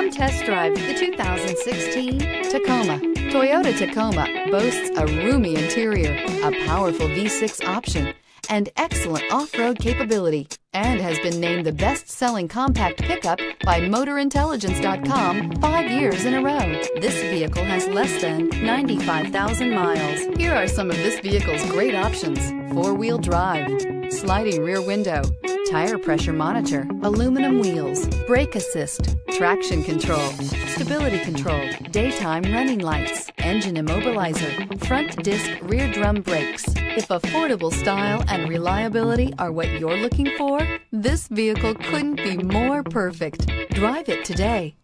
Come test drive the 2016 Tacoma. Toyota Tacoma boasts a roomy interior, a powerful V6 option, and excellent off-road capability, and has been named the best-selling compact pickup by MotorIntelligence.com 5 years in a row. This vehicle has less than 95,000 miles. Here are some of this vehicle's great options: four-wheel drive, sliding rear window, tire pressure monitor, aluminum wheels, brake assist, traction control, stability control, daytime running lights, engine immobilizer, front disc rear drum brakes. If affordable style and reliability are what you're looking for, this vehicle couldn't be more perfect. Drive it today.